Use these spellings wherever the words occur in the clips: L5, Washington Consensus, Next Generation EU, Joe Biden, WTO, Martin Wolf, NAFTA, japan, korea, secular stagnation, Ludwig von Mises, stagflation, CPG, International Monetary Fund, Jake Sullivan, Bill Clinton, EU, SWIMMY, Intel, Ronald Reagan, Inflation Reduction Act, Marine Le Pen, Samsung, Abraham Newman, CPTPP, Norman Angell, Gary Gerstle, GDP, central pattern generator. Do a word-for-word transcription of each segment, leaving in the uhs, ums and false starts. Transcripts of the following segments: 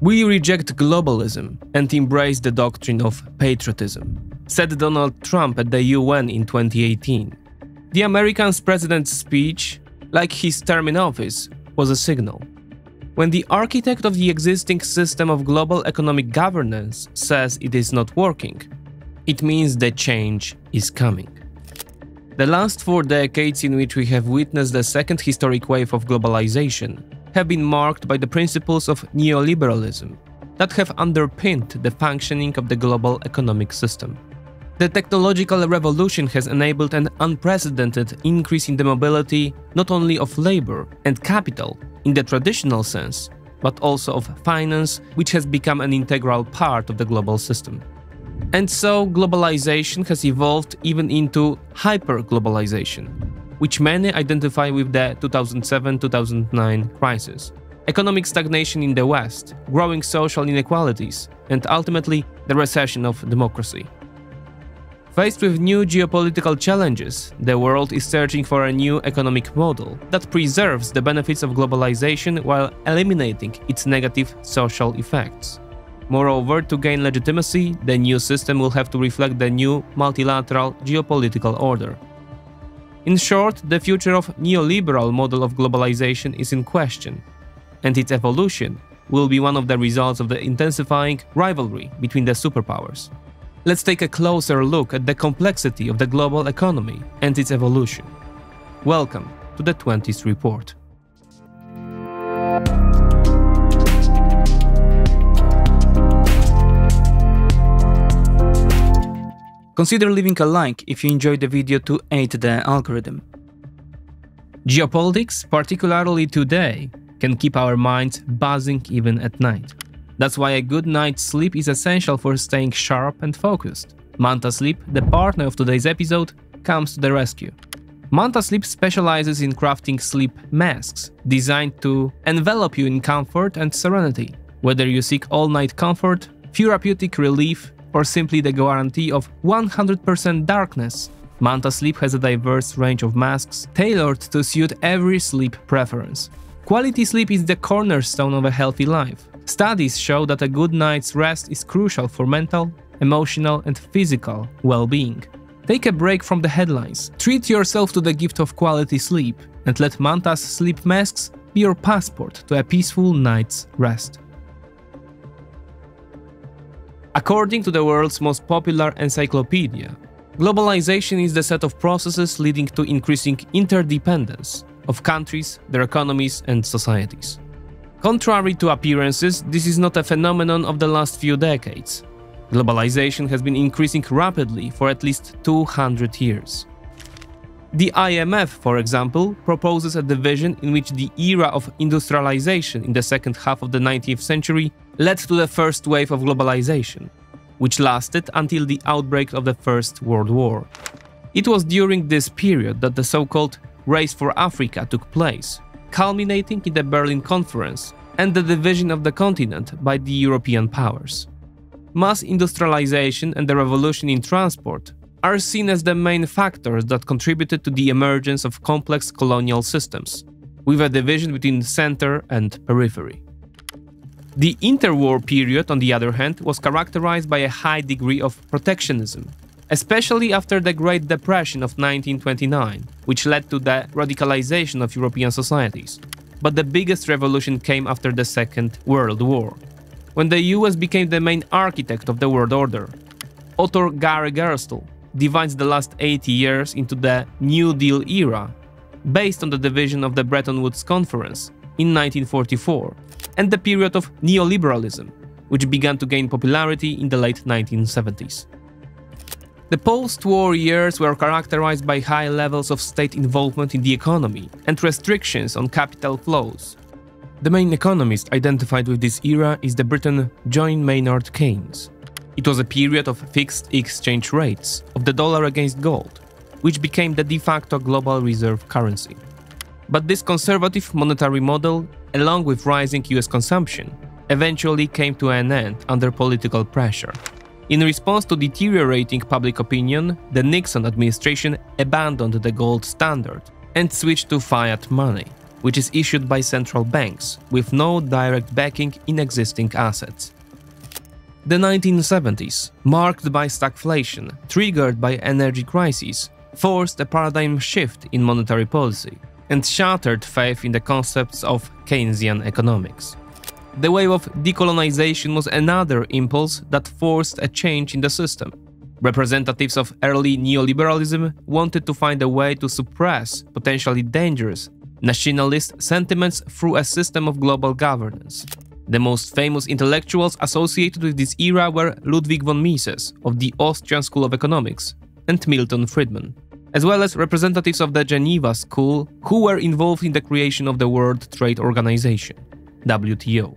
We reject globalism and embrace the doctrine of patriotism, said Donald Trump at the U N in twenty eighteen. The American president's speech, like his term in office, was a signal. When the architect of the existing system of global economic governance says it is not working, it means that change is coming. The last four decades in which we have witnessed the second historic wave of globalization have been marked by the principles of neoliberalism that have underpinned the functioning of the global economic system. The technological revolution has enabled an unprecedented increase in the mobility not only of labor and capital in the traditional sense, but also of finance, which has become an integral part of the global system. And so globalization has evolved even into hyper-globalization, which many identify with the two thousand seven to two thousand nine crisis. Economic stagnation in the West, growing social inequalities, and ultimately the recession of democracy. Faced with new geopolitical challenges, the world is searching for a new economic model that preserves the benefits of globalization while eliminating its negative social effects. Moreover, to gain legitimacy, the new system will have to reflect the new multilateral geopolitical order. In short, the future of neoliberal model of globalization is in question, and its evolution will be one of the results of the intensifying rivalry between the superpowers. Let's take a closer look at the complexity of the global economy and its evolution. Welcome to the twentieth Report. Consider leaving a like if you enjoyed the video to aid the algorithm. Geopolitics, particularly today, can keep our minds buzzing even at night. That's why a good night's sleep is essential for staying sharp and focused. Manta Sleep, the partner of today's episode, comes to the rescue. Manta Sleep specializes in crafting sleep masks designed to envelop you in comfort and serenity. Whether you seek all-night comfort, therapeutic relief, or simply the guarantee of one hundred percent darkness, Manta Sleep has a diverse range of masks tailored to suit every sleep preference. Quality sleep is the cornerstone of a healthy life. Studies show that a good night's rest is crucial for mental, emotional, and physical well-being. Take a break from the headlines, treat yourself to the gift of quality sleep, and let Manta's sleep masks be your passport to a peaceful night's rest. According to the world's most popular encyclopedia, globalization is the set of processes leading to increasing interdependence of countries, their economies, and societies. Contrary to appearances, this is not a phenomenon of the last few decades. Globalization has been increasing rapidly for at least two hundred years. The I M F, for example, proposes a division in which the era of industrialization in the second half of the nineteenth century led to the first wave of globalization, which lasted until the outbreak of the First World War. It was during this period that the so-called Race for Africa took place, culminating in the Berlin Conference and the division of the continent by the European powers. Mass industrialization and the revolution in transport are seen as the main factors that contributed to the emergence of complex colonial systems, with a division between center and periphery. The interwar period, on the other hand, was characterized by a high degree of protectionism, especially after the Great Depression of nineteen twenty-nine, which led to the radicalization of European societies. But the biggest revolution came after the Second World War, when the U S became the main architect of the world order. Author Gary Gerstle divides the last eighty years into the New Deal era, based on the division of the Bretton Woods Conference in nineteen forty-four, and the period of neoliberalism, which began to gain popularity in the late nineteen seventies. The post-war years were characterized by high levels of state involvement in the economy and restrictions on capital flows. The main economist identified with this era is the Briton John Maynard Keynes. It was a period of fixed exchange rates of the dollar against gold, which became the de facto global reserve currency. But this conservative monetary model, along with rising U S consumption, eventually came to an end under political pressure. In response to deteriorating public opinion, the Nixon administration abandoned the gold standard and switched to fiat money, which is issued by central banks, with no direct backing in existing assets. The nineteen seventies, marked by stagflation, triggered by energy crises, forced a paradigm shift in monetary policy and shattered faith in the concepts of Keynesian economics. The wave of decolonization was another impulse that forced a change in the system. Representatives of early neoliberalism wanted to find a way to suppress potentially dangerous nationalist sentiments through a system of global governance. The most famous intellectuals associated with this era were Ludwig von Mises of the Austrian School of Economics and Milton Friedman, as well as representatives of the Geneva School who were involved in the creation of the World Trade Organization, W T O.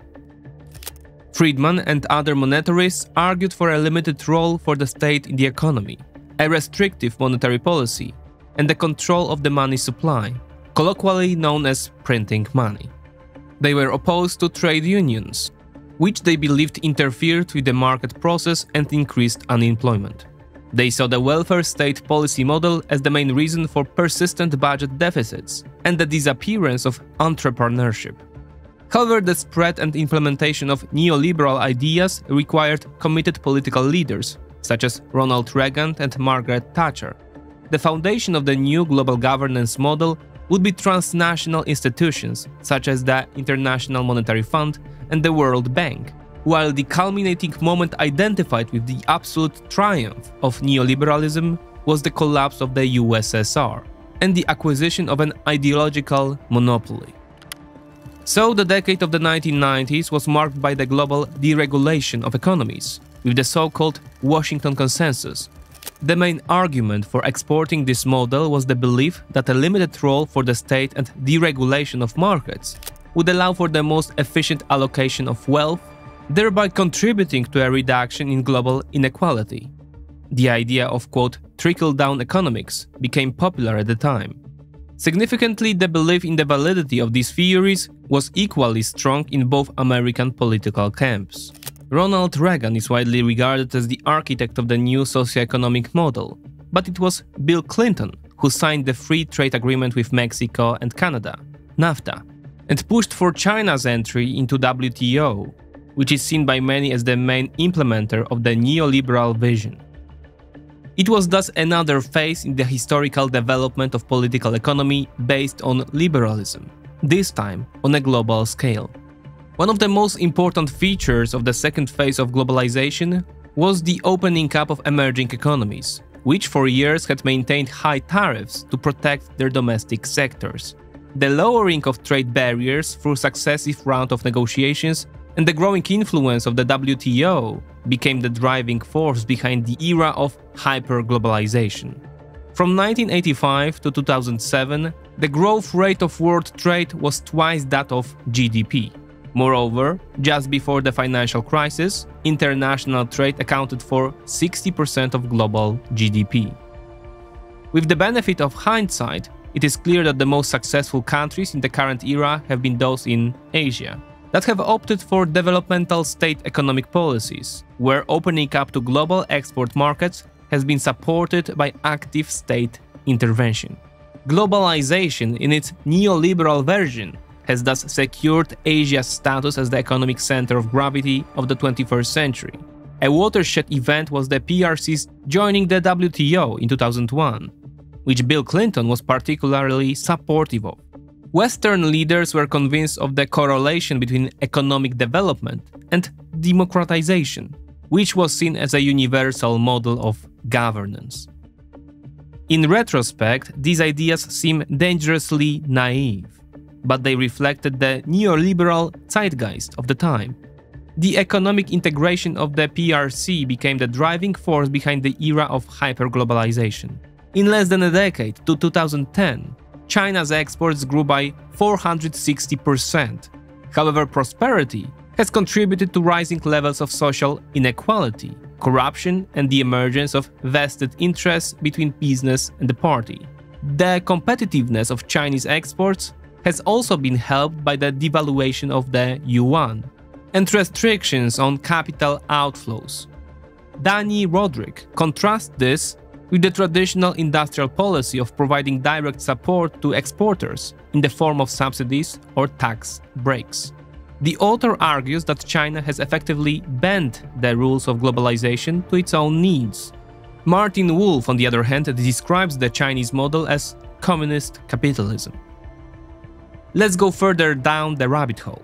Friedman and other monetarists argued for a limited role for the state in the economy, a restrictive monetary policy, and the control of the money supply, colloquially known as printing money. They were opposed to trade unions, which they believed interfered with the market process and increased unemployment. They saw the welfare state policy model as the main reason for persistent budget deficits and the disappearance of entrepreneurship. However, the spread and implementation of neoliberal ideas required committed political leaders, such as Ronald Reagan and Margaret Thatcher. The foundation of the new global governance model would be transnational institutions, such as the International Monetary Fund and the World Bank, while the culminating moment identified with the absolute triumph of neoliberalism was the collapse of the U S S R and the acquisition of an ideological monopoly. So, the decade of the nineteen nineties was marked by the global deregulation of economies, with the so-called Washington Consensus. The main argument for exporting this model was the belief that a limited role for the state and deregulation of markets would allow for the most efficient allocation of wealth, thereby contributing to a reduction in global inequality. The idea of, quote, trickle-down economics became popular at the time. Significantly, the belief in the validity of these theories was equally strong in both American political camps. Ronald Reagan is widely regarded as the architect of the new socioeconomic model, but it was Bill Clinton who signed the free trade agreement with Mexico and Canada, NAFTA, and pushed for China's entry into W T O, which is seen by many as the main implementer of the neoliberal vision. It was thus another phase in the historical development of political economy based on liberalism, this time on a global scale. One of the most important features of the second phase of globalization was the opening up of emerging economies, which for years had maintained high tariffs to protect their domestic sectors. The lowering of trade barriers through successive rounds of negotiations and the growing influence of the W T O became the driving force behind the era of hyper-globalization. From nineteen eighty-five to two thousand seven, the growth rate of world trade was twice that of G D P. Moreover, just before the financial crisis, international trade accounted for sixty percent of global G D P. With the benefit of hindsight, it is clear that the most successful countries in the current era have been those in Asia that have opted for developmental state economic policies, where opening up to global export markets has been supported by active state intervention. Globalization, in its neoliberal version, has thus secured Asia's status as the economic center of gravity of the twenty-first century. A watershed event was the P R C's joining the W T O in two thousand one, which Bill Clinton was particularly supportive of. Western leaders were convinced of the correlation between economic development and democratization, which was seen as a universal model of governance. In retrospect, these ideas seem dangerously naive, but they reflected the neoliberal zeitgeist of the time. The economic integration of the P R C became the driving force behind the era of hyperglobalization. In less than a decade, to two thousand ten, China's exports grew by four hundred sixty percent. However, prosperity has contributed to rising levels of social inequality, corruption, and the emergence of vested interests between business and the party. The competitiveness of Chinese exports has also been helped by the devaluation of the yuan and restrictions on capital outflows. Dani Rodrik contrasts this with the traditional industrial policy of providing direct support to exporters in the form of subsidies or tax breaks. The author argues that China has effectively bent the rules of globalization to its own needs. Martin Wolf, on the other hand, describes the Chinese model as communist capitalism. Let's go further down the rabbit hole.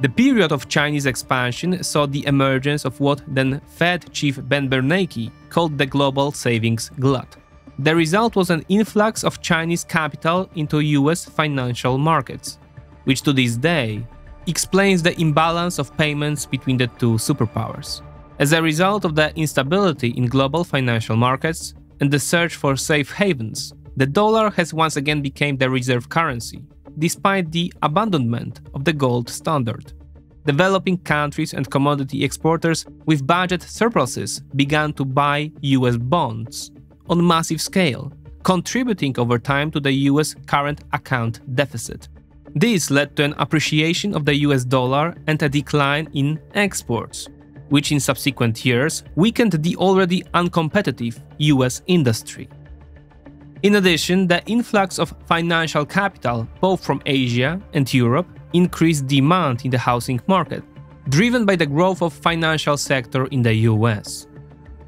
The period of Chinese expansion saw the emergence of what then Fed chief Ben Bernanke called the global savings glut. The result was an influx of Chinese capital into U S financial markets, which to this day explains the imbalance of payments between the two superpowers. As a result of the instability in global financial markets and the search for safe havens, the dollar has once again become the reserve currency, despite the abandonment of the gold standard. Developing countries and commodity exporters with budget surpluses began to buy U S bonds on massive scale, contributing over time to the U S current account deficit. This led to an appreciation of the U S dollar and a decline in exports, which in subsequent years weakened the already uncompetitive U S industry. In addition, the influx of financial capital, both from Asia and Europe, increased demand in the housing market, driven by the growth of the financial sector in the U S.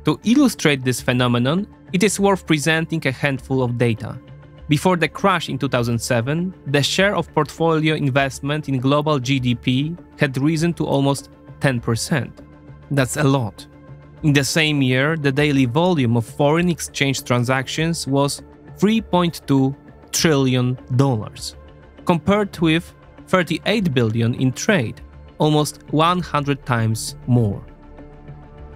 To illustrate this phenomenon, it is worth presenting a handful of data. Before the crash in two thousand seven, the share of portfolio investment in global G D P had risen to almost ten percent. That's a lot. In the same year, the daily volume of foreign exchange transactions was three point two trillion dollars, compared with thirty-eight billion dollars in trade, almost one hundred times more.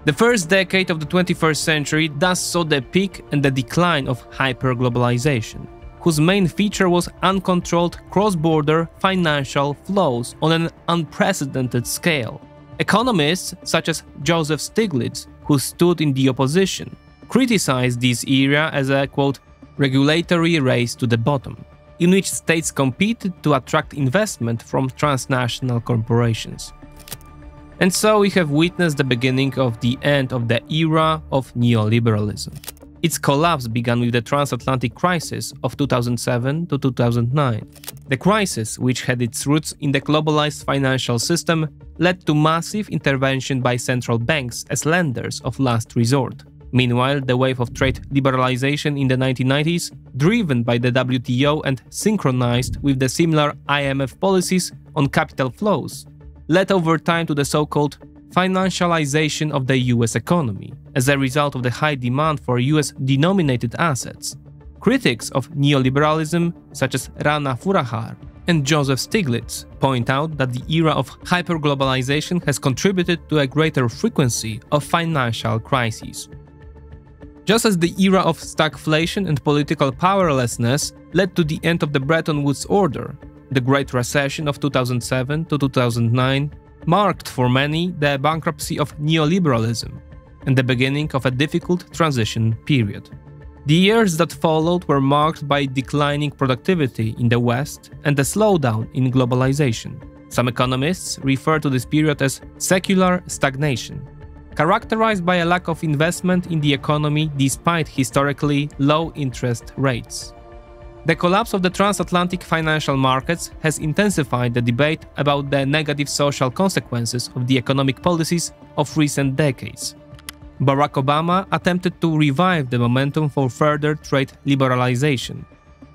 The first decade of the twenty-first century thus saw the peak and the decline of hyperglobalization, whose main feature was uncontrolled cross-border financial flows on an unprecedented scale. Economists such as Joseph Stiglitz, who stood in the opposition, criticized this era as a, quote, regulatory race to the bottom, in which states competed to attract investment from transnational corporations. And so we have witnessed the beginning of the end of the era of neoliberalism. Its collapse began with the transatlantic crisis of two thousand seven to two thousand nine. The crisis, which had its roots in the globalized financial system, led to massive intervention by central banks as lenders of last resort. Meanwhile, the wave of trade liberalization in the nineteen nineties, driven by the W T O and synchronized with the similar I M F policies on capital flows, led over time to the so-called financialization of the U S economy as a result of the high demand for U S-denominated assets. Critics of neoliberalism, such as Rana Foroohar and Joseph Stiglitz, point out that the era of hyperglobalization has contributed to a greater frequency of financial crises. Just as the era of stagflation and political powerlessness led to the end of the Bretton Woods order, the Great Recession of two thousand seven to two thousand nine marked for many the bankruptcy of neoliberalism and the beginning of a difficult transition period. The years that followed were marked by declining productivity in the West and a slowdown in globalization. Some economists refer to this period as secular stagnation, characterized by a lack of investment in the economy despite historically low interest rates. The collapse of the transatlantic financial markets has intensified the debate about the negative social consequences of the economic policies of recent decades. Barack Obama attempted to revive the momentum for further trade liberalization,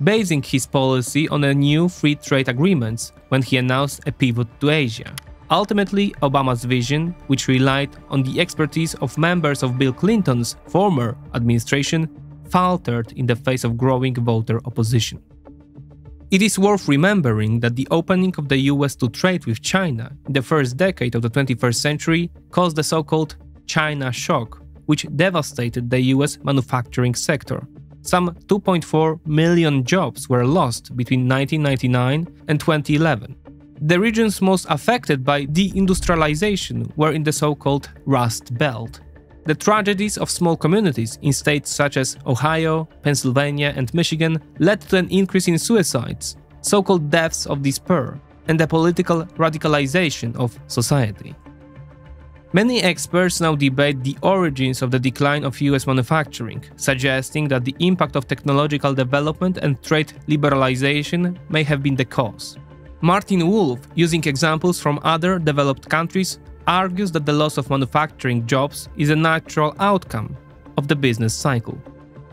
basing his policy on a new free trade agreements when he announced a pivot to Asia. Ultimately, Obama's vision, which relied on the expertise of members of Bill Clinton's former administration, faltered in the face of growing voter opposition. It is worth remembering that the opening of the U S to trade with China in the first decade of the twenty-first century caused the so-called China shock, which devastated the U S manufacturing sector. Some two point four million jobs were lost between nineteen ninety-nine and twenty eleven. The regions most affected by deindustrialization were in the so-called Rust Belt. The tragedies of small communities in states such as Ohio, Pennsylvania, and Michigan led to an increase in suicides, so-called deaths of despair, and the political radicalization of society. Many experts now debate the origins of the decline of U S manufacturing, suggesting that the impact of technological development and trade liberalization may have been the cause. Martin Wolf, using examples from other developed countries, argues that the loss of manufacturing jobs is a natural outcome of the business cycle.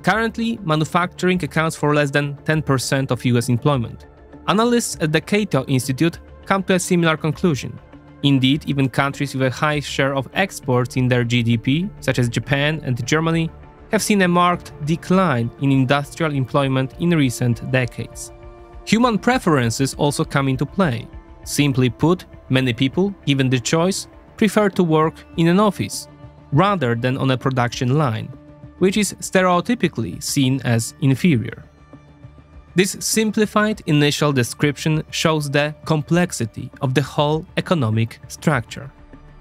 Currently, manufacturing accounts for less than ten percent of U S employment. Analysts at the Cato Institute come to a similar conclusion. Indeed, even countries with a high share of exports in their G D P, such as Japan and Germany, have seen a marked decline in industrial employment in recent decades. Human preferences also come into play. Simply put, many people, given the choice, prefer to work in an office rather than on a production line, which is stereotypically seen as inferior. This simplified initial description shows the complexity of the whole economic structure.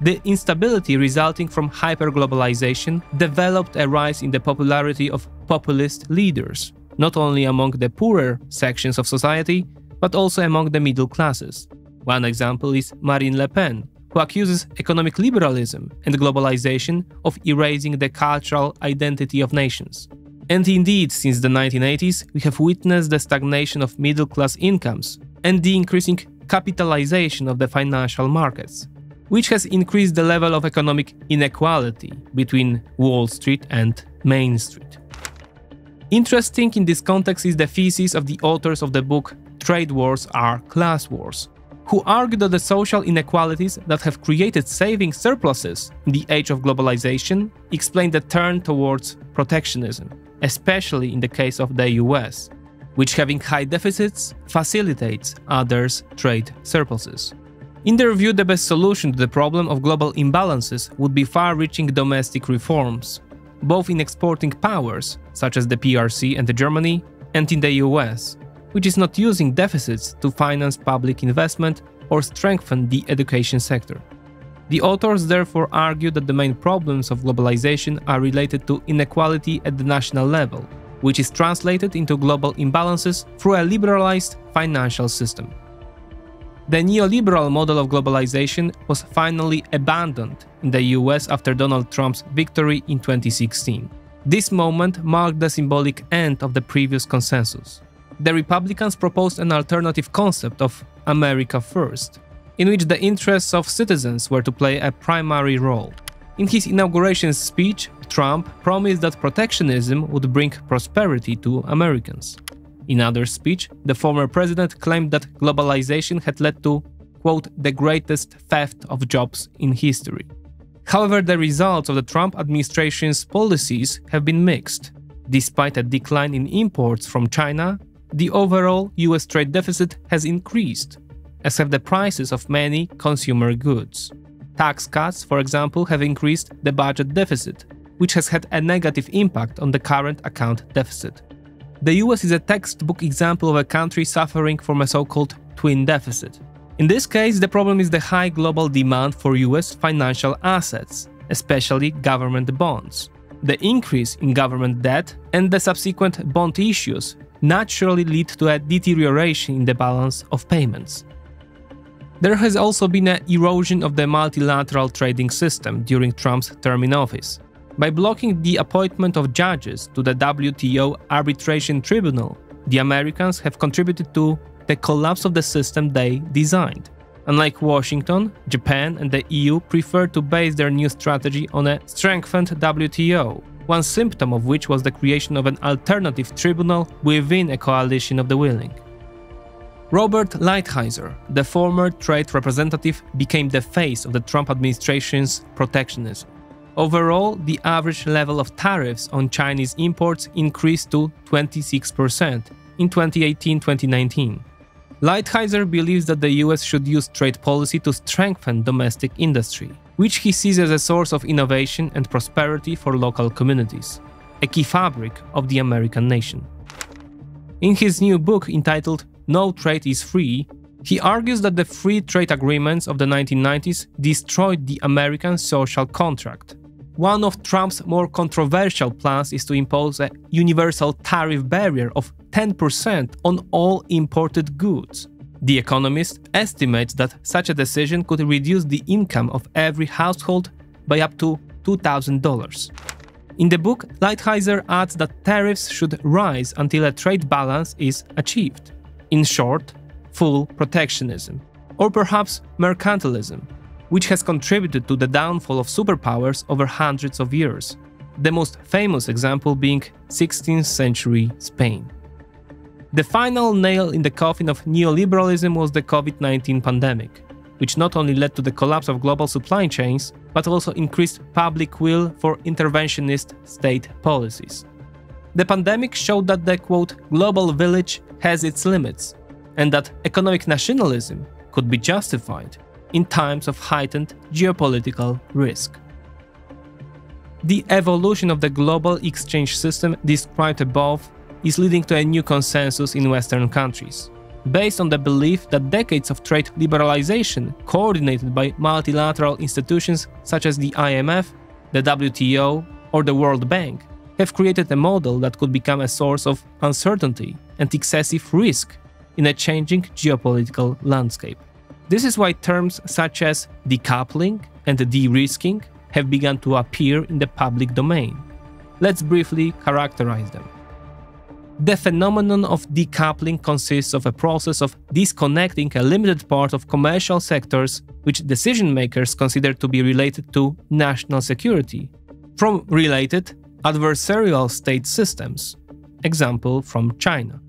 The instability resulting from hyperglobalization developed a rise in the popularity of populist leaders, not only among the poorer sections of society, but also among the middle classes. One example is Marine Le Pen, who accuses economic liberalism and globalization of erasing the cultural identity of nations. And indeed, since the nineteen eighties, we have witnessed the stagnation of middle-class incomes and the increasing capitalization of the financial markets, which has increased the level of economic inequality between Wall Street and Main Street. Interesting in this context is the thesis of the authors of the book Trade Wars Are Class Wars, who argue that the social inequalities that have created saving surpluses in the age of globalization explain the turn towards protectionism, especially in the case of the U S, which, having high deficits, facilitates others' trade surpluses. In their view, the best solution to the problem of global imbalances would be far-reaching domestic reforms, both in exporting powers, such as the P R C and Germany, and in the U S, which is not using deficits to finance public investment or strengthen the education sector. The authors therefore argue that the main problems of globalization are related to inequality at the national level, which is translated into global imbalances through a liberalized financial system. The neoliberal model of globalization was finally abandoned in the U S after Donald Trump's victory in twenty sixteen. This moment marked the symbolic end of the previous consensus. The Republicans proposed an alternative concept of America First, in which the interests of citizens were to play a primary role. In his inauguration speech, Trump promised that protectionism would bring prosperity to Americans. In another speech, the former president claimed that globalization had led to, quote, the greatest theft of jobs in history. However, the results of the Trump administration's policies have been mixed. Despite a decline in imports from China, the overall U S trade deficit has increased, as have the prices of many consumer goods. Tax cuts, for example, have increased the budget deficit, which has had a negative impact on the current account deficit. The U S is a textbook example of a country suffering from a so-called twin deficit. In this case, the problem is the high global demand for U S financial assets, especially government bonds. The increase in government debt and the subsequent bond issues naturally lead to a deterioration in the balance of payments. There has also been an erosion of the multilateral trading system during Trump's term in office. By blocking the appointment of judges to the W T O arbitration tribunal, the Americans have contributed to the collapse of the system they designed. Unlike Washington, Japan and the E U prefer to base their new strategy on a strengthened W T O, one symptom of which was the creation of an alternative tribunal within a coalition of the willing. Robert Lighthizer, the former trade representative, became the face of the Trump administration's protectionism. Overall, the average level of tariffs on Chinese imports increased to twenty-six percent in twenty eighteen to twenty nineteen. Lighthizer believes that the U S should use trade policy to strengthen domestic industry, which he sees as a source of innovation and prosperity for local communities, a key fabric of the American nation. In his new book entitled No Trade is Free, he argues that the free trade agreements of the nineteen nineties destroyed the American social contract. One of Trump's more controversial plans is to impose a universal tariff barrier of ten percent on all imported goods. The Economist estimates that such a decision could reduce the income of every household by up to two thousand dollars. In the book, Lighthizer adds that tariffs should rise until a trade balance is achieved. In short, full protectionism, or perhaps mercantilism, which has contributed to the downfall of superpowers over hundreds of years, the most famous example being sixteenth century Spain. The final nail in the coffin of neoliberalism was the COVID nineteen pandemic, which not only led to the collapse of global supply chains, but also increased public will for interventionist state policies. The pandemic showed that the, quote, global village has its limits, and that economic nationalism could be justified in times of heightened geopolitical risk. The evolution of the global exchange system described above is leading to a new consensus in Western countries, based on the belief that decades of trade liberalization coordinated by multilateral institutions such as the I M F, the W T O, or the World Bank have created a model that could become a source of uncertainty and excessive risk in a changing geopolitical landscape. This is why terms such as decoupling and de-risking have begun to appear in the public domain. Let's briefly characterize them. The phenomenon of decoupling consists of a process of disconnecting a limited part of commercial sectors, which decision-makers consider to be related to national security, from related adversarial state systems, example from China.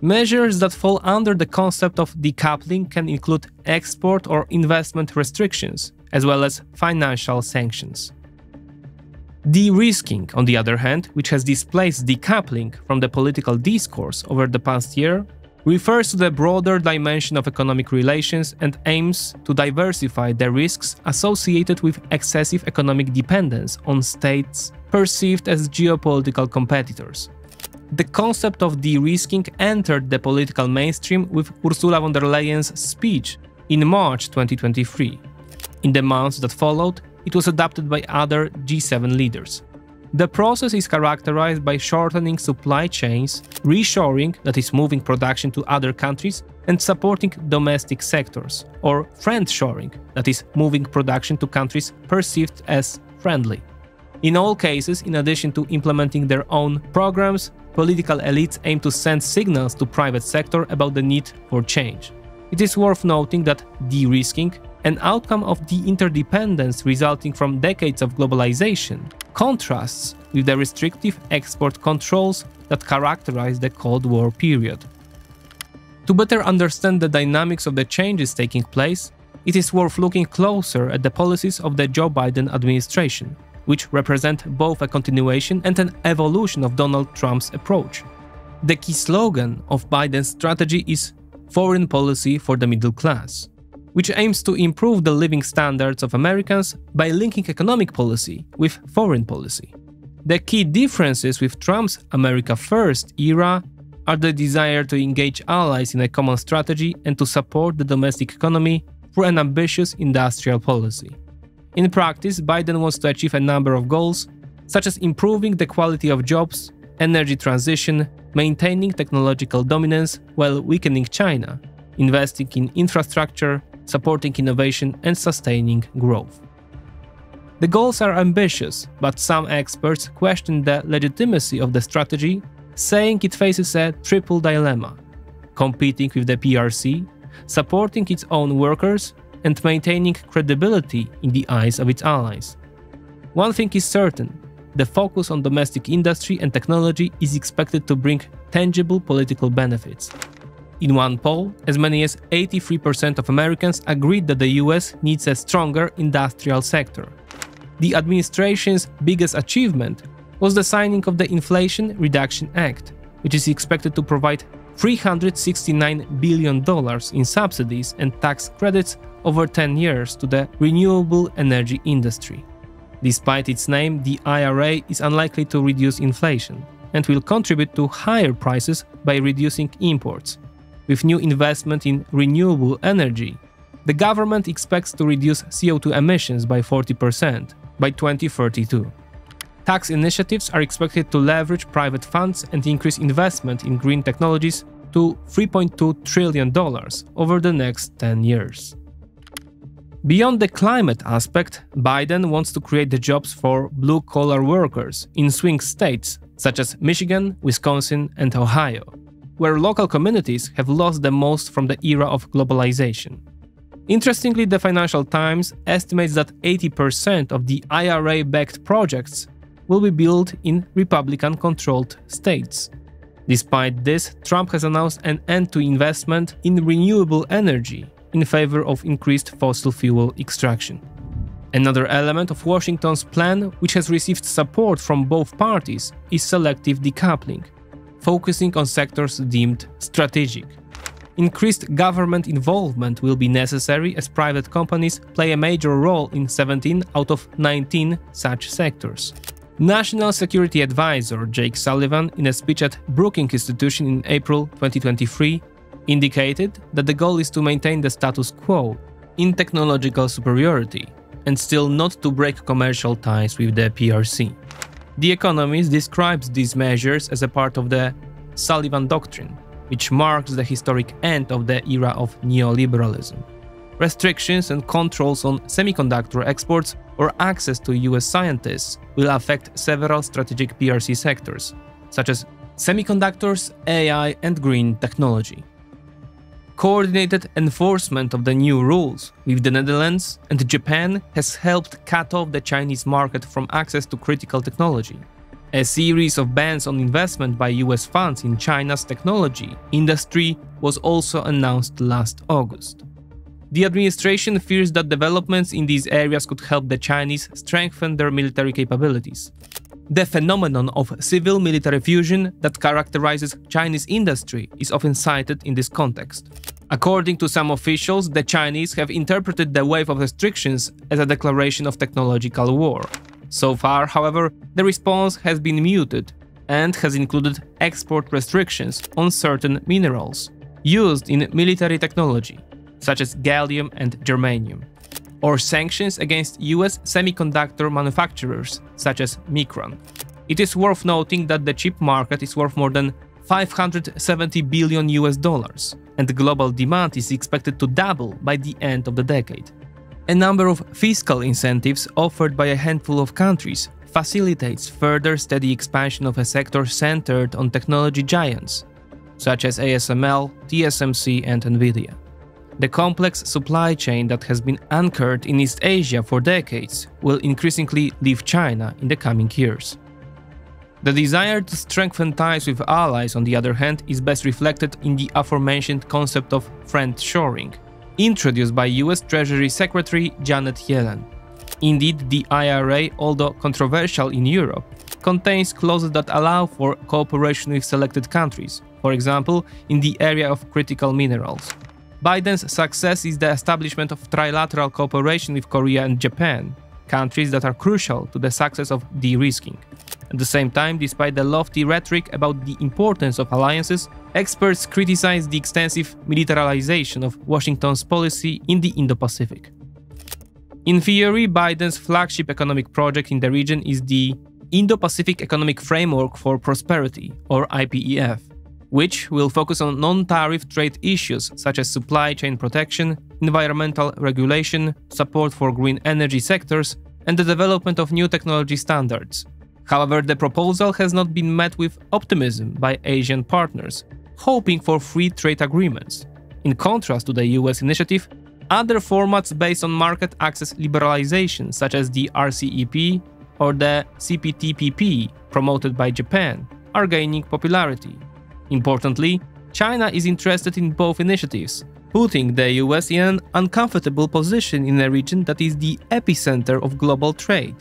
Measures that fall under the concept of decoupling can include export or investment restrictions, as well as financial sanctions. De-risking, on the other hand, which has displaced decoupling from the political discourse over the past year, refers to the broader dimension of economic relations and aims to diversify the risks associated with excessive economic dependence on states perceived as geopolitical competitors. The concept of de-risking entered the political mainstream with Ursula von der Leyen's speech in March twenty twenty-three. In the months that followed, it was adopted by other G seven leaders. The process is characterized by shortening supply chains, reshoring, that is moving production to other countries, and supporting domestic sectors, or friendshoring, that is moving production to countries perceived as friendly. In all cases, in addition to implementing their own programs, political elites aim to send signals to private sector about the need for change. It is worth noting that de-risking, an outcome of the interdependence resulting from decades of globalization, contrasts with the restrictive export controls that characterized the Cold War period. To better understand the dynamics of the changes taking place, it is worth looking closer at the policies of the Joe Biden administration, which represent both a continuation and an evolution of Donald Trump's approach. The key slogan of Biden's strategy is "Foreign Policy for the Middle Class," which aims to improve the living standards of Americans by linking economic policy with foreign policy. The key differences with Trump's America First era are the desire to engage allies in a common strategy and to support the domestic economy through an ambitious industrial policy. In practice, Biden wants to achieve a number of goals, such as improving the quality of jobs, energy transition, maintaining technological dominance while weakening China, investing in infrastructure, supporting innovation and sustaining growth. The goals are ambitious, but some experts question the legitimacy of the strategy, saying it faces a triple dilemma: competing with the P R C, supporting its own workers, and maintaining credibility in the eyes of its allies. One thing is certain: the focus on domestic industry and technology is expected to bring tangible political benefits. In one poll, as many as eighty-three percent of Americans agreed that the U S needs a stronger industrial sector. The administration's biggest achievement was the signing of the Inflation Reduction Act, which is expected to provide three hundred sixty-nine billion dollars in subsidies and tax credits over ten years to the renewable energy industry. Despite its name, the I R A is unlikely to reduce inflation and will contribute to higher prices by reducing imports. With new investment in renewable energy, the government expects to reduce C O two emissions by forty percent by twenty thirty-two. Tax initiatives are expected to leverage private funds and increase investment in green technologies to three point two trillion dollars over the next ten years. Beyond the climate aspect, Biden wants to create the jobs for blue-collar workers in swing states such as Michigan, Wisconsin, and Ohio, where local communities have lost the most from the era of globalization. Interestingly, the Financial Times estimates that eighty percent of the I R A-backed projects will be built in Republican-controlled states. Despite this, Trump has announced an end to investment in renewable energy in favor of increased fossil fuel extraction. Another element of Washington's plan, which has received support from both parties, is selective decoupling, focusing on sectors deemed strategic. Increased government involvement will be necessary as private companies play a major role in seventeen out of nineteen such sectors. National Security Advisor Jake Sullivan, in a speech at Brookings Institution in April twenty twenty-three, indicated that the goal is to maintain the status quo in technological superiority and still not to break commercial ties with the P R C. The Economist describes these measures as a part of the Sullivan Doctrine, which marks the historic end of the era of neoliberalism. Restrictions and controls on semiconductor exports or access to U S scientists will affect several strategic P R C sectors, such as semiconductors, A I, and green technology. Coordinated enforcement of the new rules with the Netherlands and Japan has helped cut off the Chinese market from access to critical technology. A series of bans on investment by U S funds in China's technology industry was also announced last August. The administration fears that developments in these areas could help the Chinese strengthen their military capabilities. The phenomenon of civil-military fusion that characterizes Chinese industry is often cited in this context. According to some officials, the Chinese have interpreted the wave of restrictions as a declaration of technological war. So far, however, the response has been muted and has included export restrictions on certain minerals used in military technology, such as gallium and germanium, or sanctions against U S semiconductor manufacturers, such as Micron. It is worth noting that the chip market is worth more than five hundred seventy billion U S dollars, and global demand is expected to double by the end of the decade. A number of fiscal incentives offered by a handful of countries facilitates further steady expansion of a sector centered on technology giants, such as A S M L, T S M C, and Nvidia. The complex supply chain that has been anchored in East Asia for decades will increasingly leave China in the coming years. The desire to strengthen ties with allies, on the other hand, is best reflected in the aforementioned concept of friendshoring, introduced by U S Treasury Secretary Janet Yellen. Indeed, the I R A, although controversial in Europe, contains clauses that allow for cooperation with selected countries, for example, in the area of critical minerals. Biden's success is the establishment of trilateral cooperation with Korea and Japan, countries that are crucial to the success of de-risking. At the same time, despite the lofty rhetoric about the importance of alliances, experts criticize the extensive militarization of Washington's policy in the Indo-Pacific. In theory, Biden's flagship economic project in the region is the Indo-Pacific Economic Framework for Prosperity, or I P E F, which will focus on non-tariff trade issues such as supply chain protection, environmental regulation, support for green energy sectors, and the development of new technology standards. However, the proposal has not been met with optimism by Asian partners, hoping for free trade agreements. In contrast to the U S initiative, other formats based on market access liberalization, such as the R C E P or the C P T P P, promoted by Japan, are gaining popularity. Importantly, China is interested in both initiatives, putting the U S in an uncomfortable position in a region that is the epicenter of global trade.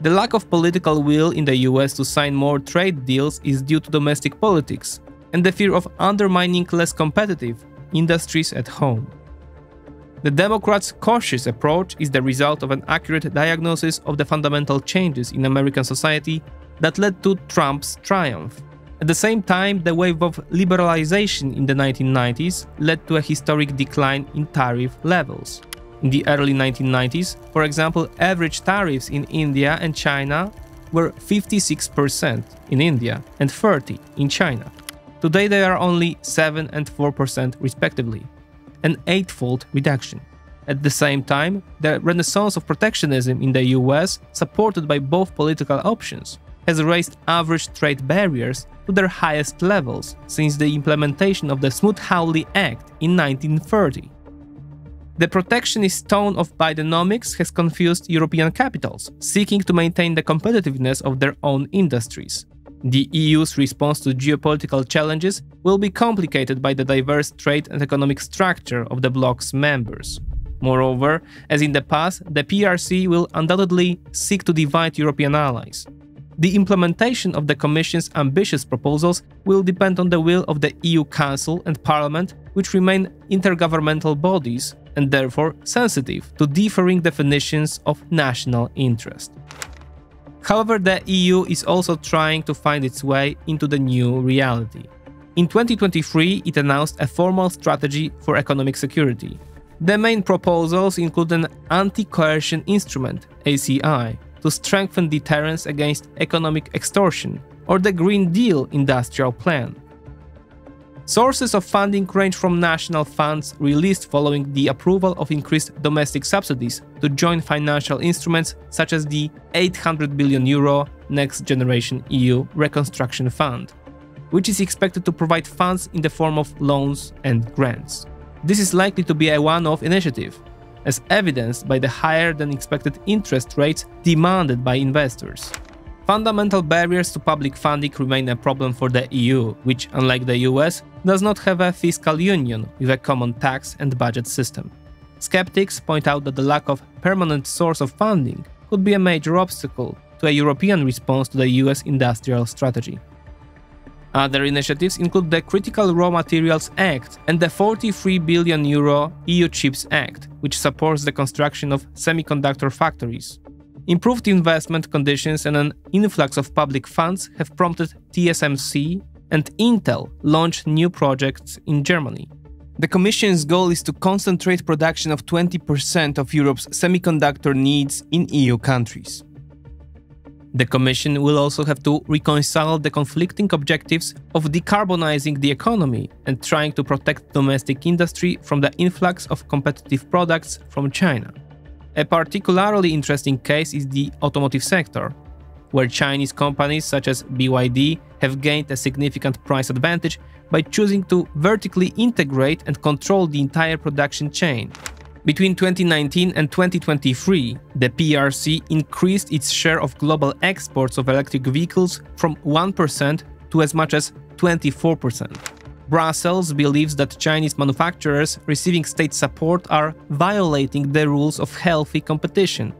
The lack of political will in the U S to sign more trade deals is due to domestic politics and the fear of undermining less competitive industries at home. The Democrats' cautious approach is the result of an accurate diagnosis of the fundamental changes in American society that led to Trump's triumph. At the same time, the wave of liberalization in the nineteen nineties led to a historic decline in tariff levels. In the early nineteen nineties, for example, average tariffs in India and China were fifty-six percent in India and thirty percent in China. Today they are only seven and four percent respectively, an eightfold reduction. At the same time, the renaissance of protectionism in the U S, supported by both political options, has raised average trade barriers to their highest levels since the implementation of the Smoot-Hawley Act in nineteen thirty. The protectionist tone of Bidenomics has confused European capitals, seeking to maintain the competitiveness of their own industries. The E U's response to geopolitical challenges will be complicated by the diverse trade and economic structure of the bloc's members. Moreover, as in the past, the P R C will undoubtedly seek to divide European allies. The implementation of the Commission's ambitious proposals will depend on the will of the E U Council and Parliament, which remain intergovernmental bodies and therefore sensitive to differing definitions of national interest. However, the E U is also trying to find its way into the new reality. In twenty twenty-three, it announced a formal strategy for economic security. The main proposals include an anti-coercion instrument, A C I, to strengthen deterrence against economic extortion, or the Green Deal Industrial Plan. Sources of funding range from national funds released following the approval of increased domestic subsidies to joint financial instruments such as the eight hundred billion euro Next Generation E U Reconstruction Fund, which is expected to provide funds in the form of loans and grants. This is likely to be a one-off initiative, as evidenced by the higher-than-expected interest rates demanded by investors. Fundamental barriers to public funding remain a problem for the E U, which, unlike the U S, does not have a fiscal union with a common tax and budget system. Skeptics point out that the lack of permanent source of funding could be a major obstacle to a European response to the U S industrial strategy. Other initiatives include the Critical Raw Materials Act and the forty-three billion euro E U Chips Act, which supports the construction of semiconductor factories. Improved investment conditions and an influx of public funds have prompted T S M C and Intel launch new projects in Germany. The Commission's goal is to concentrate production of twenty percent of Europe's semiconductor needs in E U countries. The Commission will also have to reconcile the conflicting objectives of decarbonizing the economy and trying to protect domestic industry from the influx of competitive products from China. A particularly interesting case is the automotive sector, where Chinese companies such as B Y D have gained a significant price advantage by choosing to vertically integrate and control the entire production chain. Between twenty nineteen and twenty twenty-three, the P R C increased its share of global exports of electric vehicles from one percent to as much as twenty-four percent. Brussels believes that Chinese manufacturers receiving state support are violating the rules of healthy competition.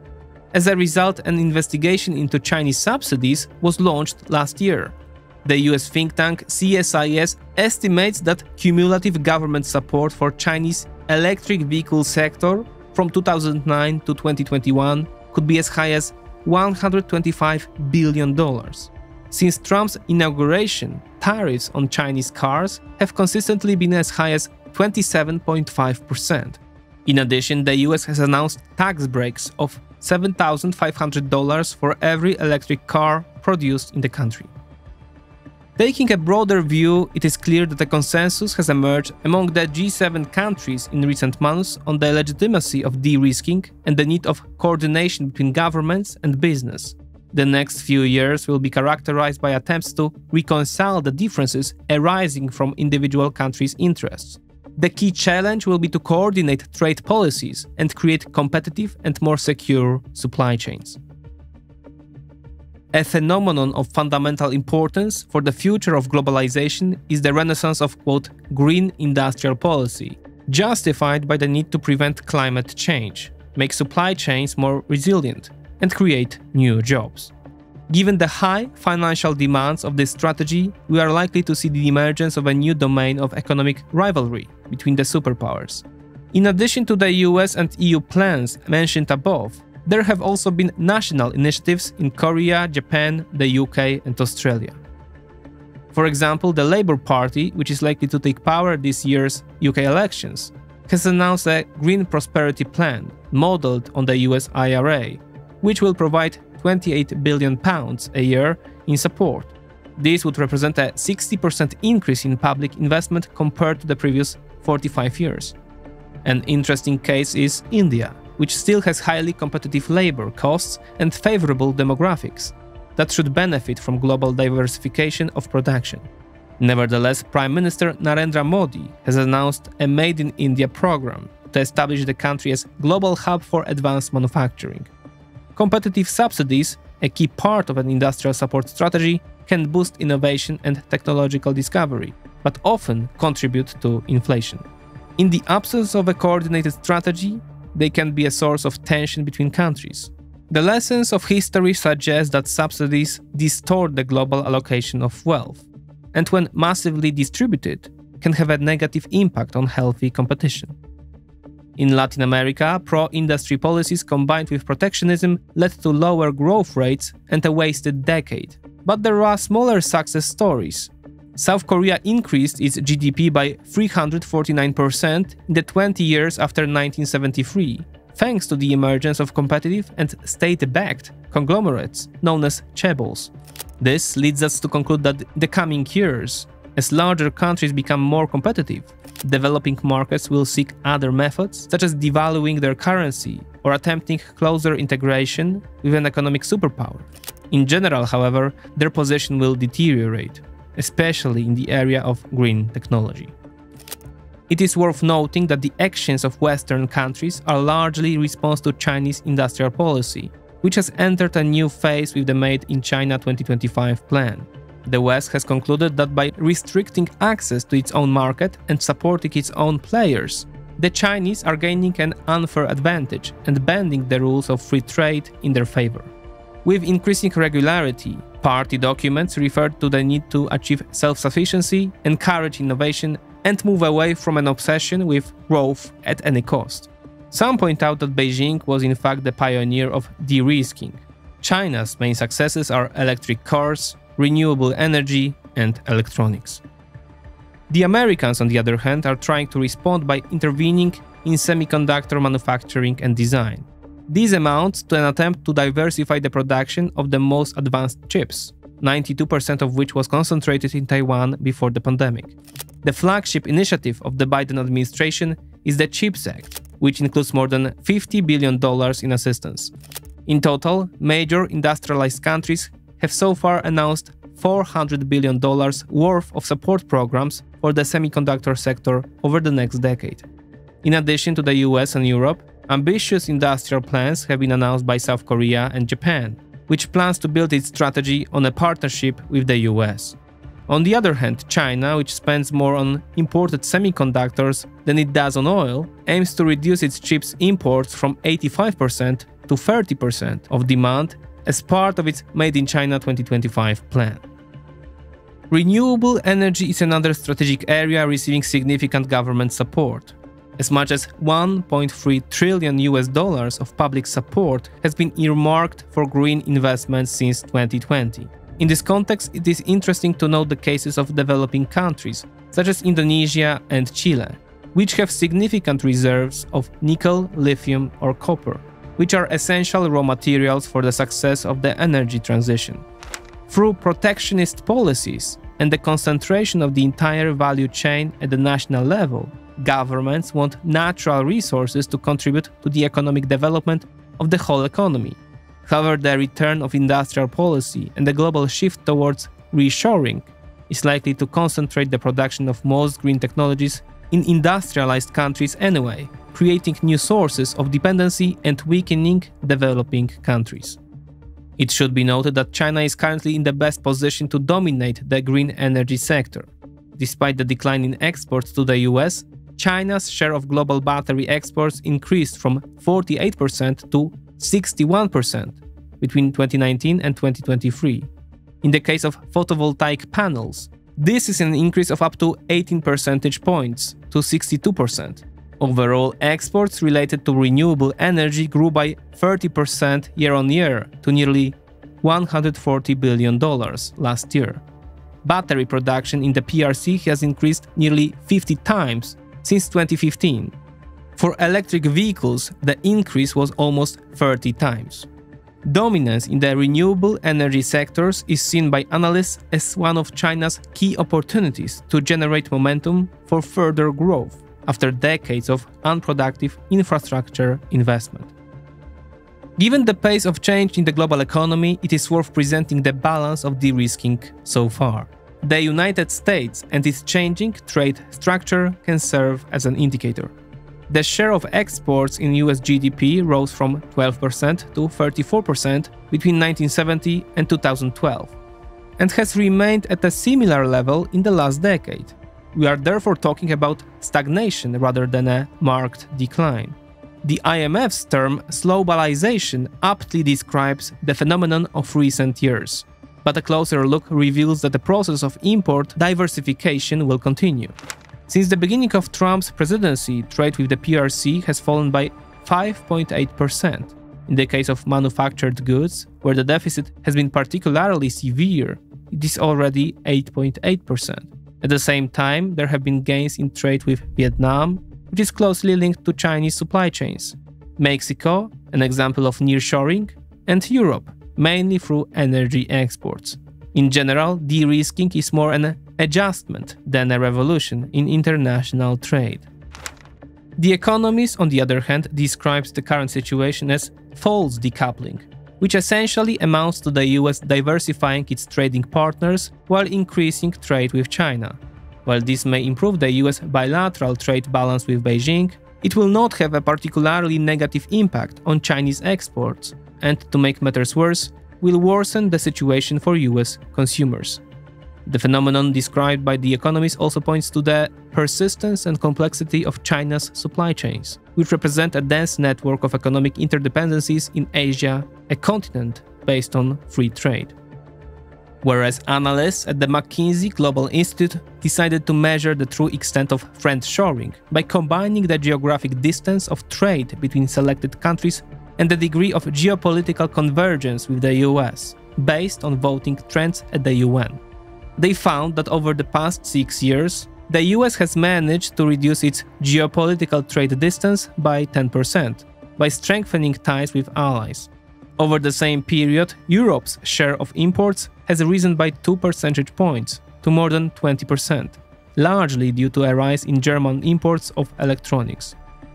As a result, an investigation into Chinese subsidies was launched last year. The U S think tank C S I S estimates that cumulative government support for Chinese electric vehicle sector from two thousand nine to twenty twenty-one could be as high as one hundred twenty-five billion dollars. Since Trump's inauguration, tariffs on Chinese cars have consistently been as high as twenty-seven point five percent. In addition, the U S has announced tax breaks of seven thousand five hundred dollars for every electric car produced in the country. Taking a broader view, it is clear that a consensus has emerged among the G seven countries in recent months on the legitimacy of de-risking and the need of coordination between governments and business. The next few years will be characterized by attempts to reconcile the differences arising from individual countries' interests. The key challenge will be to coordinate trade policies and create competitive and more secure supply chains. A phenomenon of fundamental importance for the future of globalization is the renaissance of, quote, green industrial policy, justified by the need to prevent climate change, make supply chains more resilient, and create new jobs. Given the high financial demands of this strategy, we are likely to see the emergence of a new domain of economic rivalry between the superpowers. In addition to the U S and E U plans mentioned above, there have also been national initiatives in Korea, Japan, the U K, and Australia. For example, the Labour Party, which is likely to take power at this year's U K elections, has announced a Green Prosperity Plan, modelled on the U S I R A, which will provide twenty-eight billion pounds a year in support. This would represent a sixty percent increase in public investment compared to the previous forty-five years. An interesting case is India, which still has highly competitive labor costs and favorable demographics that should benefit from global diversification of production. Nevertheless, Prime Minister Narendra Modi has announced a Made in India program to establish the country as global hub for advanced manufacturing. Competitive subsidies, a key part of an industrial support strategy, can boost innovation and technological discovery, but often contribute to inflation. In the absence of a coordinated strategy, they can be a source of tension between countries. The lessons of history suggest that subsidies distort the global allocation of wealth, and when massively distributed, can have a negative impact on healthy competition. In Latin America, pro-industry policies combined with protectionism led to lower growth rates and a wasted decade. But there are smaller success stories. South Korea increased its G D P by three hundred forty-nine percent in the twenty years after nineteen seventy-three, thanks to the emergence of competitive and state-backed conglomerates known as chaebols. This leads us to conclude that in the coming years, as larger countries become more competitive, developing markets will seek other methods, such as devaluing their currency or attempting closer integration with an economic superpower. In general, however, their position will deteriorate, especially in the area of green technology. It is worth noting that the actions of Western countries are largely in response to Chinese industrial policy, which has entered a new phase with the Made in China twenty twenty-five plan. The West has concluded that by restricting access to its own market and supporting its own players, the Chinese are gaining an unfair advantage and bending the rules of free trade in their favor. With increasing regularity, party documents referred to the need to achieve self-sufficiency, encourage innovation, and move away from an obsession with growth at any cost. Some point out that Beijing was in fact the pioneer of de-risking. China's main successes are electric cars, renewable energy, and electronics. The Americans, on the other hand, are trying to respond by intervening in semiconductor manufacturing and design. This amounts to an attempt to diversify the production of the most advanced chips, ninety-two percent of which was concentrated in Taiwan before the pandemic. The flagship initiative of the Biden administration is the CHIPS Act, which includes more than fifty billion dollars in assistance. In total, major industrialized countries have so far announced four hundred billion dollars worth of support programs for the semiconductor sector over the next decade. In addition to the U S and Europe, ambitious industrial plans have been announced by South Korea and Japan, which plans to build its strategy on a partnership with the U S. On the other hand, China, which spends more on imported semiconductors than it does on oil, aims to reduce its chips imports from eighty-five percent to thirty percent of demand as part of its Made in China twenty twenty-five plan. Renewable energy is another strategic area receiving significant government support. As much as one point three trillion U S dollars of public support has been earmarked for green investments since twenty twenty. In this context, it is interesting to note the cases of developing countries, such as Indonesia and Chile, which have significant reserves of nickel, lithium, or copper, which are essential raw materials for the success of the energy transition. Through protectionist policies and the concentration of the entire value chain at the national level, governments want natural resources to contribute to the economic development of the whole economy. However, the return of industrial policy and the global shift towards reshoring is likely to concentrate the production of most green technologies in industrialized countries anyway, creating new sources of dependency and weakening developing countries. It should be noted that China is currently in the best position to dominate the green energy sector. Despite the decline in exports to the U S, China's share of global battery exports increased from forty-eight percent to sixty-one percent between twenty nineteen and twenty twenty-three. In the case of photovoltaic panels, this is an increase of up to eighteen percentage points to sixty-two percent. Overall, exports related to renewable energy grew by thirty percent year-on-year to nearly one hundred forty billion dollars last year. Battery production in the P R C has increased nearly fifty times since twenty fifteen. For electric vehicles, the increase was almost thirty times. Dominance in the renewable energy sectors is seen by analysts as one of China's key opportunities to generate momentum for further growth, after decades of unproductive infrastructure investment. Given the pace of change in the global economy, it is worth presenting the balance of de-risking so far. The United States and its changing trade structure can serve as an indicator. The share of exports in U S G D P rose from twelve percent to thirty-four percent between nineteen seventy and two thousand twelve, and has remained at a similar level in the last decade. We are therefore talking about stagnation rather than a marked decline. The I M F's term "slowbalization" aptly describes the phenomenon of recent years, but a closer look reveals that the process of import diversification will continue. Since the beginning of Trump's presidency, trade with the P R C has fallen by five point eight percent. In the case of manufactured goods, where the deficit has been particularly severe, it is already eight point eight percent. At the same time, there have been gains in trade with Vietnam, which is closely linked to Chinese supply chains, Mexico, an example of nearshoring, and Europe, mainly through energy exports. In general, de-risking is more an adjustment than a revolution in international trade. The Economist, on the other hand, describes the current situation as false decoupling, which essentially amounts to the U S diversifying its trading partners while increasing trade with China. While this may improve the U S bilateral trade balance with Beijing, it will not have a particularly negative impact on Chinese exports, and to make matters worse, will worsen the situation for U S consumers. The phenomenon described by The Economist also points to the persistence and complexity of China's supply chains, which represent a dense network of economic interdependencies in Asia, a continent based on free trade. Whereas analysts at the McKinsey Global Institute decided to measure the true extent of friendshoring by combining the geographic distance of trade between selected countries and the degree of geopolitical convergence with the U S, based on voting trends at the U N. They found that over the past six years, the U S has managed to reduce its geopolitical trade distance by ten percent, by strengthening ties with allies. Over the same period, Europe's share of imports has risen by two percentage points, to more than twenty percent, largely due to a rise in German imports of electronics.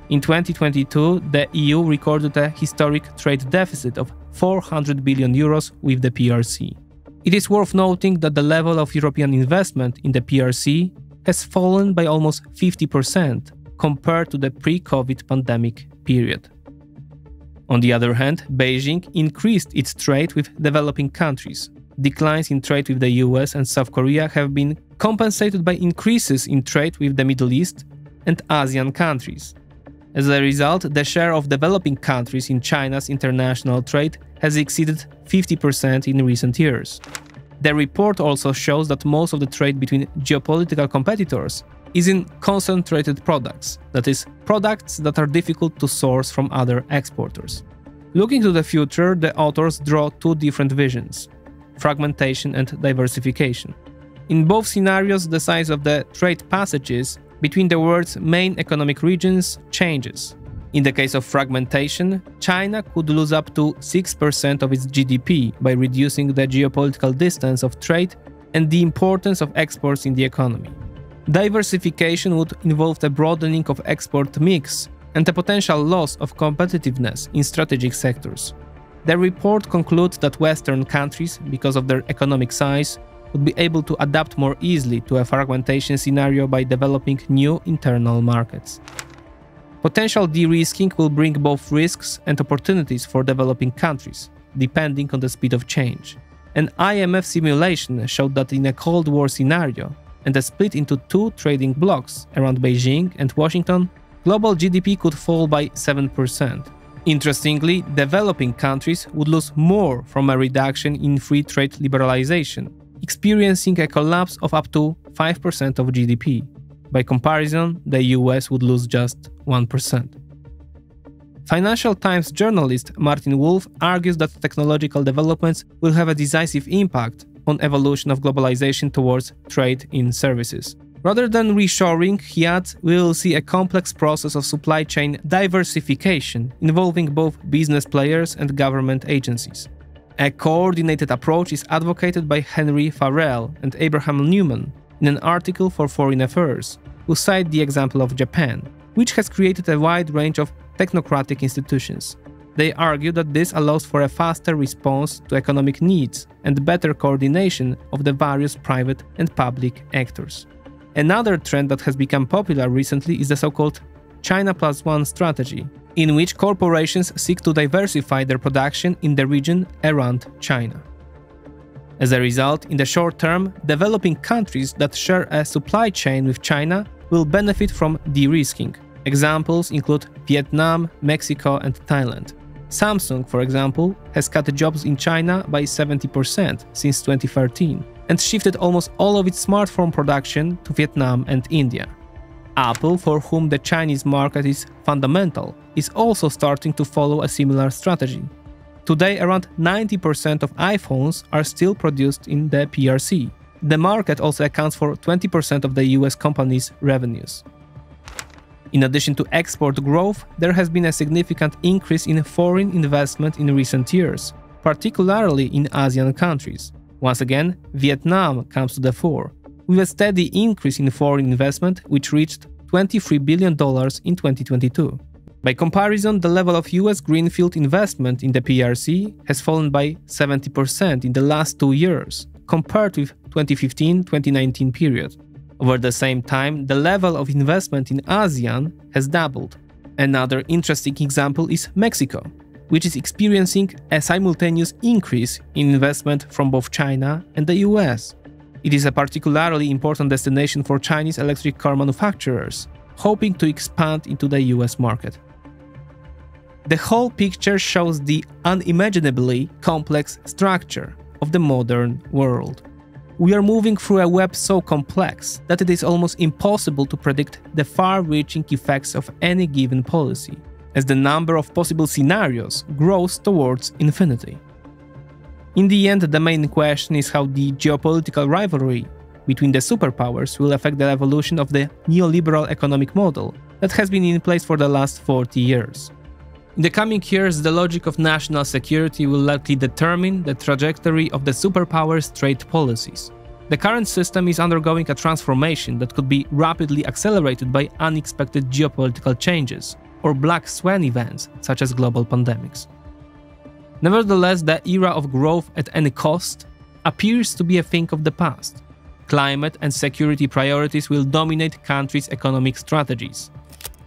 In twenty twenty-two, the E U recorded a historic trade deficit of four hundred billion euros with the P R C. It is worth noting that the level of European investment in the P R C has fallen by almost fifty percent compared to the pre-COVID pandemic period. On the other hand, Beijing increased its trade with developing countries. Declines in trade with the U S and South Korea have been compensated by increases in trade with the Middle East and ASEAN countries. As a result, the share of developing countries in China's international trade has exceeded fifty percent in recent years. The report also shows that most of the trade between geopolitical competitors is in concentrated products, that is, products that are difficult to source from other exporters. Looking to the future, the authors draw two different visions: fragmentation and diversification. In both scenarios, the size of the trade passages between the world's main economic regions changes. In the case of fragmentation, China could lose up to six percent of its G D P by reducing the geopolitical distance of trade and the importance of exports in the economy. Diversification would involve a broadening of export mix and a potential loss of competitiveness in strategic sectors. The report concludes that Western countries, because of their economic size, would be able to adapt more easily to a fragmentation scenario by developing new internal markets. Potential de-risking will bring both risks and opportunities for developing countries, depending on the speed of change. An I M F simulation showed that in a Cold War scenario and a split into two trading blocks around Beijing and Washington, global G D P could fall by seven percent. Interestingly, developing countries would lose more from a reduction in free trade liberalization, experiencing a collapse of up to five percent of G D P. By comparison, the U S would lose just one percent. Financial Times journalist Martin Wolf argues that technological developments will have a decisive impact on evolution of globalization towards trade in services. Rather than reshoring, he adds, we will see a complex process of supply chain diversification involving both business players and government agencies. A coordinated approach is advocated by Henry Farrell and Abraham Newman in an article for Foreign Affairs, will cite the example of Japan, which has created a wide range of technocratic institutions. They argue that this allows for a faster response to economic needs and better coordination of the various private and public actors. Another trend that has become popular recently is the so-called China Plus One strategy, in which corporations seek to diversify their production in the region around China. As a result, in the short term, developing countries that share a supply chain with China will benefit from de-risking. Examples include Vietnam, Mexico, and Thailand. Samsung, for example, has cut jobs in China by seventy percent since twenty thirteen and shifted almost all of its smartphone production to Vietnam and India. Apple, for whom the Chinese market is fundamental, is also starting to follow a similar strategy. Today, around ninety percent of iPhones are still produced in the P R C. The market also accounts for twenty percent of the U S companies' revenues. In addition to export growth, there has been a significant increase in foreign investment in recent years, particularly in ASEAN countries. Once again, Vietnam comes to the fore, with a steady increase in foreign investment, which reached twenty-three billion dollars in twenty twenty-two. By comparison, the level of U S greenfield investment in the P R C has fallen by seventy percent in the last two years, compared with twenty fifteen to twenty nineteen period. Over the same time, the level of investment in ASEAN has doubled. Another interesting example is Mexico, which is experiencing a simultaneous increase in investment from both China and the U S. It is a particularly important destination for Chinese electric car manufacturers, hoping to expand into the U S market. The whole picture shows the unimaginably complex structure of the modern world. We are moving through a web so complex that it is almost impossible to predict the far-reaching effects of any given policy, as the number of possible scenarios grows towards infinity. In the end, the main question is how the geopolitical rivalry between the superpowers will affect the evolution of the neoliberal economic model that has been in place for the last forty years. In the coming years, the logic of national security will likely determine the trajectory of the superpowers' trade policies. The current system is undergoing a transformation that could be rapidly accelerated by unexpected geopolitical changes or black swan events such as global pandemics. Nevertheless, the era of growth at any cost appears to be a thing of the past. Climate and security priorities will dominate countries' economic strategies.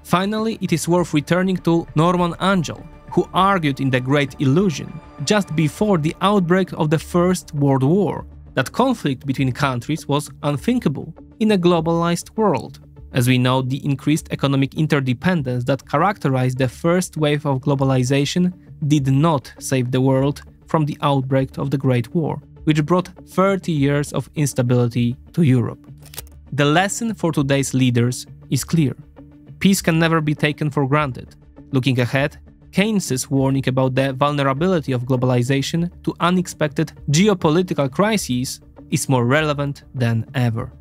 Finally, it is worth returning to Norman Angell, who argued in The Great Illusion, just before the outbreak of the First World War, that conflict between countries was unthinkable in a globalized world. As we know, the increased economic interdependence that characterized the first wave of globalization did not save the world from the outbreak of the Great War, which brought thirty years of instability to Europe. The lesson for today's leaders is clear. Peace can never be taken for granted. Looking ahead, Keynes's warning about the vulnerability of globalization to unexpected geopolitical crises is more relevant than ever.